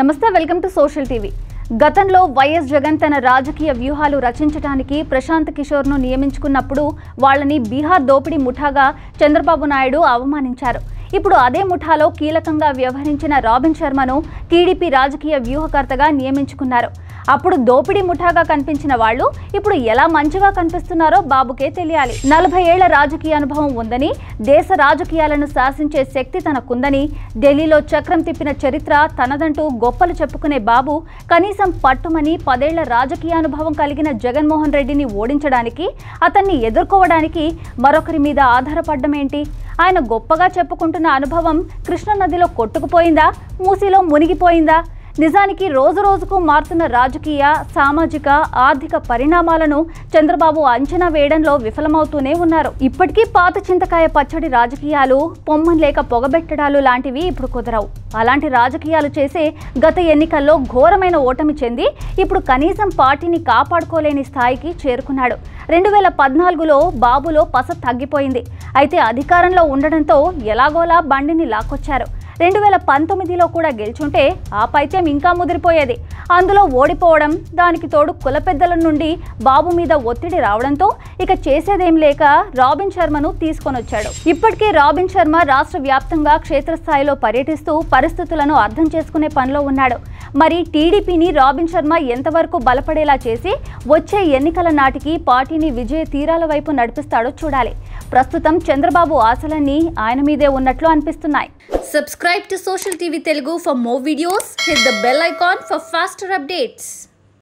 నమస్తే welcome to social TV గతంలో YS Jagan తన రాజకీయ వ్యూహాలు రచించడానికి ప్రశాంత్ కిషోర్ను నియమించుకున్నప్పుడు వాళ్ళని బీహార్ దోపిడీ ముఠాగా చంద్రబాబు నాయుడు అవమానించారు ఇప్పుడు అదే ముఠాలో కీలకంగా వ్యవహరించిన రాబిన్ శర్మను టీడీపీ రాజకీయ వ్యూహకర్తగా నియమించుకున్నారు అప్పుడు దోపిడీ ముఠాగా కనిపించిన వాళ్ళు ఇప్పుడు ఎలా మంచిగా కనిపిస్తున్నారో బాబుకే తెలియాలి 40 ఏళ్ల రాజకీయ అనుభవం ఉందని దేశ రాజకీయాలను శాసించే శక్తి తనకుందని ఢిల్లీలో చక్రం తిప్పిన చరిత్ర తనదంటూ గొప్పలు చెప్పుకునే బాబు కనీసం పట్టుమని 10 ఏళ్ల రాజకీయ అనుభవం కలిగిన జగన్ మోహన్ రెడ్డిని ఓడించడానికి అతన్ని ఎదుర్కోవడానికి మరొకరి మీద ఆధారపడడం ఏంటి ఆయన గొప్పగా చెప్పుకుంటున్న అనుభవం కృష్ణ నదిలో కొట్టుకుపోయిందా మూసిలో మునిగిపోయిందా నిజానికి రోజు రోజుకు మారుతున్న రాజకీయ సామాజిక ఆర్థిక పరిణామాలను చంద్రబాబు అంచనా వేయడంలో విఫలమవుతూనే ఉన్నారు ఇప్పటికీ పాత చింతకాయ పచ్చడి రాజకీయాలు పొమ్మన్ లేక పొగబెట్టడాలు లాంటివి ఇప్పుడు కుదరవు అలాంటి రాజకీయాలు చేసే గత ఎన్నికల్లో ఘోరమైన ఓటమి చెంది ఇప్పుడు కనీసం పార్టీని కాపాడుకోలేని స్థాయికి చేరుకున్నాడు 2014లో బాబులో పస తగ్గిపోయింది అయితే అధికారంలో ఉండడంతో ఎలాగోలా బండిని లాక్కొచ్చారు 2019లో కూడా గెలుచుంటే ఆ పైత్యం ఇంకా ముదిరిపోయేది అందులో ఓడిపోవడం దానికి తోడు కుల పెద్దల నుండి బాబు మీద ఒత్తిడి రావడంతో ఇక చేసేదేం లేక రాబిన్ శర్మను తీసుకొనొచ్చాడు ఇప్పటికే రాబిన్ శర్మ రాష్ట్ర వ్యాప్తంగా క్షేత్రస్థాయిలో పర్యటిస్తూ పరిస్థితులను అర్థం చేసుకునే పనిలో ఉన్నాడు మరి టీడీపీని రాబిన్ శర్మ ఎంతవరకు బలపడేలా చేసి వచ్చే ఎన్నికల నాటికి పార్టీని విజయ తీరాల వైపు నడిపిస్తాడో చూడాలి ప్రస్తుతం చంద్రబాబు ఆశలన్నీ ఆయన మీదే ఉన్నట్లు అనిపిస్తున్నాయి Subscribe to Social TV Telugu for more videos. Hit the bell icon for faster updates.